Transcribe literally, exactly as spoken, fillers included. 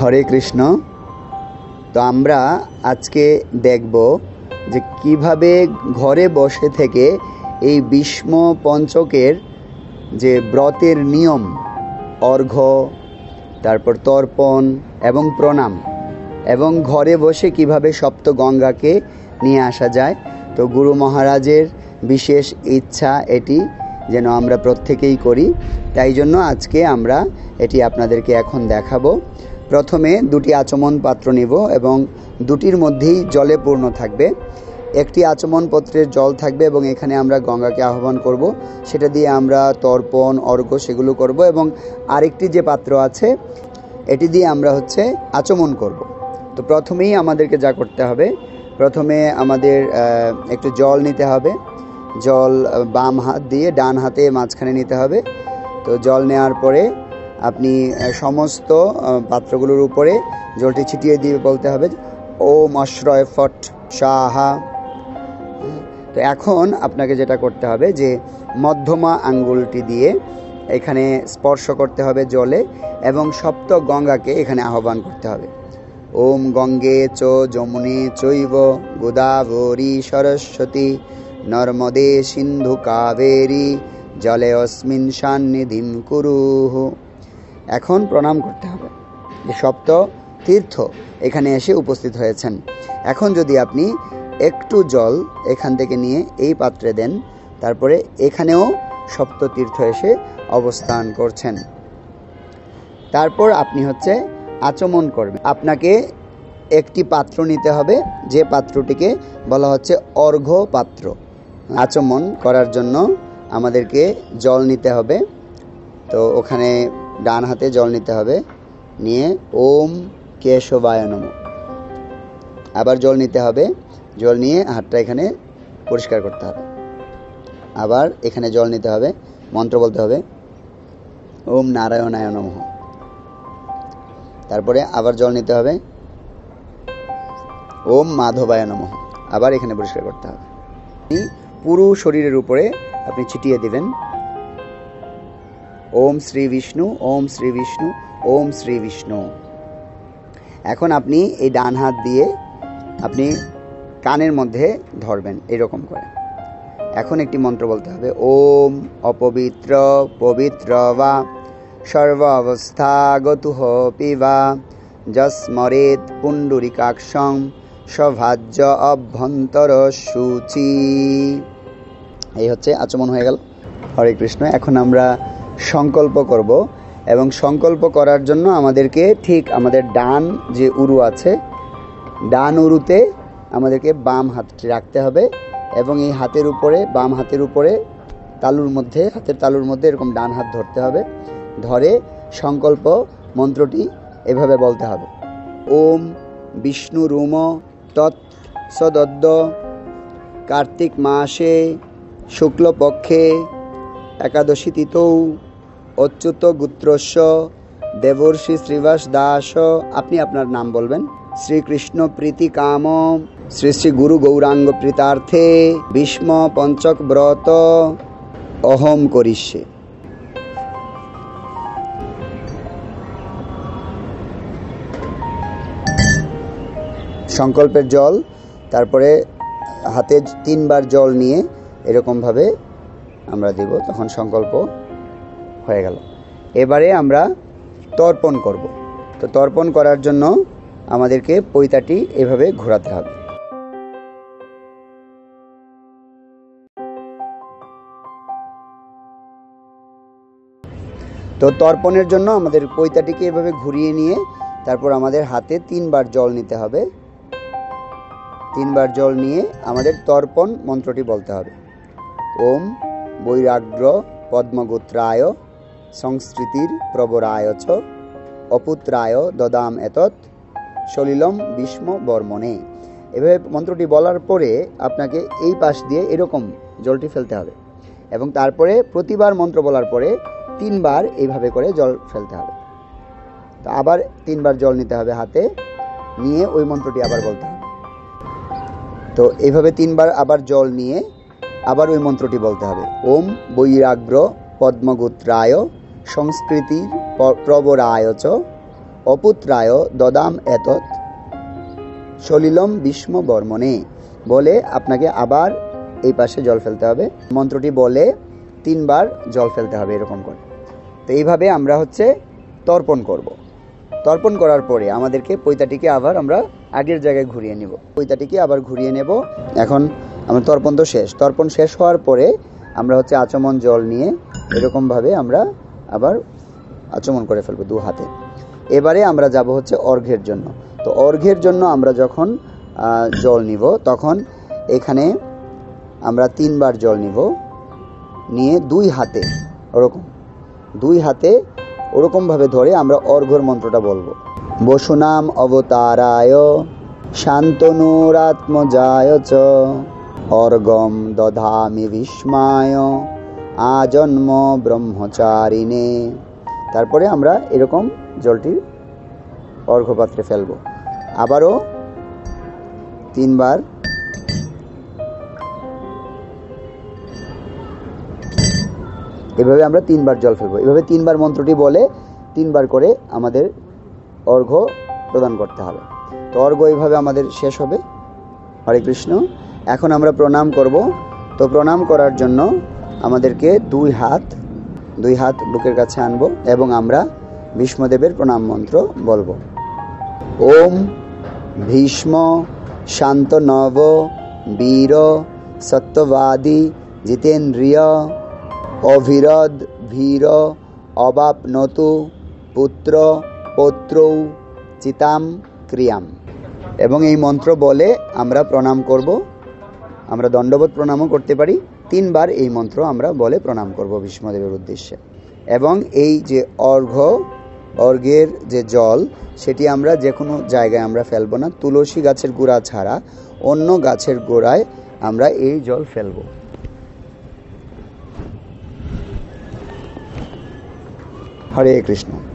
हरे कृष्ण। तो आम्रा आज के देखबो जे किभाबे घरे बसे थेके ए भीष्म पंचकेर जे व्रतेर नियम अर्घ्य तारपर तर्पण एवं प्रणाम एवं घरे बसे किभाबे सप्त गंगा के निये आसा जाय। तो गुरु महाराजेर विशेष इच्छा एटी जेन आम्रा प्रत्येकेई करी, ताई जन्य आजके आम्रा एटी आपनादेरके एखन देखाबो। प्रथमे दुटी आचमन पात्र निब एवं दुटिर मध्येई जले पूर्ण थाकबे। एकटी आचमन पत्रेर जल थाकबे एबं एखाने आमरा गंगा के आह्वान करब, सेटा दिये आमरा तर्पण अर्घ्य सेगुलो करब एबं आरेकटी जे पात्र आछे एटी दिये आमरा होच्छे आचमन करब। तो प्रथमेई आमादेरके जा करते हबे, प्रथमे आमादेर एकटु जल निते हबे। जल बाम हाथ दिये डान हाते माझखाने निते हबे। तो जल नेওয়ার পরে আপনি সমস্ত পাত্রগুলোর উপরে জলটি ছিটিয়ে দিয়ে বলতে হবে ওম অশ্রয় ফট সাহা। তো এখন আপনাকে যেটা করতে হবে যে মধ্যমা আঙ্গুলটি দিয়ে এখানে স্পর্শ করতে হবে জলে এবং সপ্ত গঙ্গাকে এখানে আহ্বান করতে হবে। ওম গঙ্গে চ যমুনে চৈব গোদাবরী সরস্বতী নর্মদে সিন্ধু কাবেরী জলে অস্মিন সান্নিধিম কুরুহ। এখন প্রণাম করতে হবে যে সপ্ত তীর্থ এখানে এসে উপস্থিত হয়েছেন। এখন যদি আপনি একটু জল এখান থেকে নিয়ে এই পাত্রে দেন, তারপরে এখানেও সপ্ত তীর্থ এসে অবস্থান করছেন। তারপর আপনি হচ্ছে আচমন করবেন। আপনাকে একটি পাত্র নিতে হবে, যে পাত্রটিকে বলা হচ্ছে অর্ঘ্য পাত্র। আচমন করার জন্য আমাদেরকে জল নিতে হবে। তো ওখানে ডান হাতে জল নিতে হবে, নিয়ে ওম কেশবায় নমঃ। আবার জল নিতে হবে, জল নিয়ে হাতটা এখানে পরিষ্কার করতে হবে। আবার এখানে জল নিতে হবে, মন্ত্র বলতে হবে ওম নারায়ণায় নমঃ। তারপরে আবার জল নিতে হবে ওম মাধবায় নমঃ। আবার এখানে পরিষ্কার করতে হবে। পুরো শরীরের উপরে আপনি ছিটিয়ে দিবেন ओम श्री विष्णु ओम श्री विष्णु ओम श्री विष्णु। এখন আপনি এই ডান হাত দিয়ে আপনি কানের মধ্যে ধরবেন এরকম করে। এখন একটি মন্ত্র বলতে হবে ওম অপবিত্র পবিত্র বা সর্ব অবস্থা গতুহ পিবা যস্মরেত পুণ্ডরিকাক্ষং সভাজ্য অভ্যন্তর শুচি। এই হচ্ছে আচমন হয়ে গেল। হরে কৃষ্ণ। এখন আমরা সংকল্প করব এবং সংকল্প করার জন্য আমাদেরকে ঠিক আমাদের ডান যে উরু আছে ডান উরুতে আমাদেরকে বাম হাতটি রাখতে হবে এবং এই হাতের উপরে বাম হাতের উপরে তালুর মধ্যে হাতের তালুর মধ্যে এরকম ডান হাত ধরতে হবে। ধরে সংকল্প মন্ত্রটি এভাবে বলতে হবে ওম বিষ্ণু রুম তৎ সদ্য কার্তিক মাসে শুক্লপক্ষে একাদশী তিথৌ অচ্যুত গুত্রস্য দেবর্ষি শ্রীবাস দাস। আপনি আপনার নাম বলবেন। শ্রীকৃষ্ণ প্রীতিকাম শ্রী শ্রী গুরু গৌরাঙ্গ প্রীতার্থে ভীষ্ম পঞ্চক ব্রত অহম করিষ্যে। সংকল্পের জল তারপরে হাতে তিনবার জল নিয়ে এরকমভাবে আমরা দেব, তখন সংকল্প হয়ে গেল। এবারে আমরা তর্পণ করব। তো তর্পণ করার জন্য আমাদেরকে পৈতাটি এভাবে ঘোরাতে হবে। তো তর্পণের জন্য আমাদের পৈতাটিকে এভাবে ঘুরিয়ে নিয়ে তারপর আমাদের হাতে তিনবার জল নিতে হবে। তিনবার জল নিয়ে আমাদের তর্পণ মন্ত্রটি বলতে হবে ওম বৈরাগ্র পদ্মগোত্রায় সংস্কৃতির প্রবরায় চ অপুত্রায় দদাম এতৎ সলিলম ভীষ্ম বর্মণে। এভাবে মন্ত্রটি বলার পরে আপনাকে এই পাশ দিয়ে এরকম জলটি ফেলতে হবে এবং তারপরে প্রতিবার মন্ত্র বলার পরে তিনবার এইভাবে করে জল ফেলতে হবে। তো আবার তিনবার জল নিতে হবে হাতে, নিয়ে ওই মন্ত্রটি আবার বলতে হবে। তো এইভাবে তিনবার আবার জল নিয়ে আবার ওই মন্ত্রটি বলতে হবে ওম বৈরাগ্র পদ্মগোত্রায় সংস্কৃতির প্রবরায় চ অপুত্রায় দদাম এতৎ সলিলম ভীষ্ম বর্মণে, বলে আপনাকে আবার এই পাশে জল ফেলতে হবে। মন্ত্রটি বলে তিনবার জল ফেলতে হবে এরকম করে। তো এইভাবে আমরা হচ্ছে তর্পণ করব। তর্পণ করার পরে আমাদেরকে পৈতাটিকে আবার আমরা আগের জায়গায় ঘুরিয়ে নেব, পৈতাটিকে আবার ঘুরিয়ে নেব। এখন আমার তর্পণ তো শেষ। তর্পণ শেষ হওয়ার পরে আমরা হচ্ছে আচমন জল নিয়ে এরকমভাবে আমরা আবার আচমন করে ফেলবো দু হাতে। এবারে আমরা যাব হচ্ছে অর্ঘ্যের জন্য। তো অর্ঘ্যের জন্য আমরা যখন জল নিব তখন এখানে আমরা তিনবার জল নিব, নিয়ে দুই হাতে ওরকম দুই হাতে ওরকমভাবে ধরে আমরা অর্ঘ্যর মন্ত্রটা বলবো। বসুনাম অবতারায় শান্তনুরাত্মজায় চ অর্ঘম দধামি ভীষ্মায় আজন্ম ব্রহ্মচারিণে। তারপরে আমরা এরকম জলটি অর্ঘ্যপাত্রে ফেলব। আবারও তিনবার এভাবে আমরা তিনবার জল ফেলবো। এভাবে তিনবার মন্ত্রটি বলে তিনবার করে আমাদের অর্ঘ্য প্রদান করতে হবে। তো অর্ঘ্য এইভাবে আমাদের শেষ হবে। হরে কৃষ্ণ। এখন আমরা প্রণাম করব। তো প্রণাম করার জন্য আমাদেরকে দুই হাত দুই হাত বুকের কাছে আনবো এবং আমরা ভীষ্মদেবের প্রণাম মন্ত্র বলবো। ওম ভীষ্ম শান্ত নব বীর সত্যবাদী জিতেন্দ্রিয় অভিরদ ভীর অবাপনতু পুত্র পৌত্রৌ চিতাম ক্রিয়াম। এবং এই মন্ত্র বলে আমরা প্রণাম করব। আমরা দণ্ডবোধ প্রণামও করতে পারি। তিনবার এই মন্ত্র আমরা বলে প্রণাম করব ভীষ্মদেবের উদ্দেশ্যে। এবং এই যে অর্ঘ্য অর্ঘ্যের যে জল সেটি আমরা যে কোনো জায়গায় আমরা ফেলব না, তুলসী গাছের গোড়া ছাড়া অন্য গাছের গোড়ায় আমরা এই জল ফেলব। হরে কৃষ্ণ।